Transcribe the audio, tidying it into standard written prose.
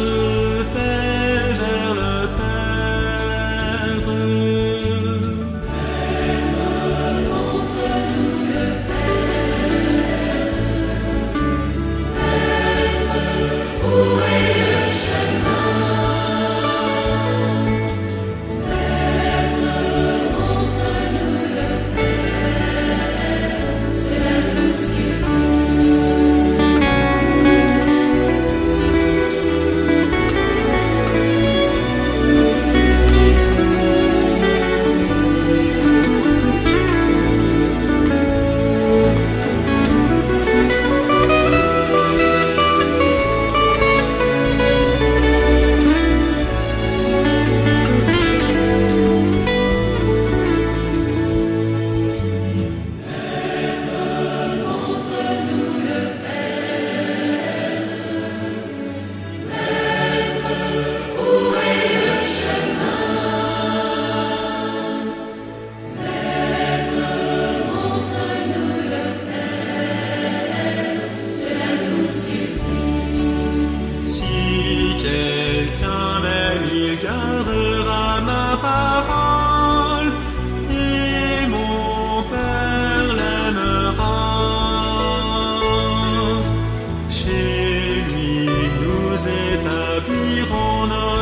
se paie vers le Père. Père, montre-nous le Père. Père, où est le chemin? Père, montre-nous le Père. Cela nous suffit. Chez lui nous établirons notre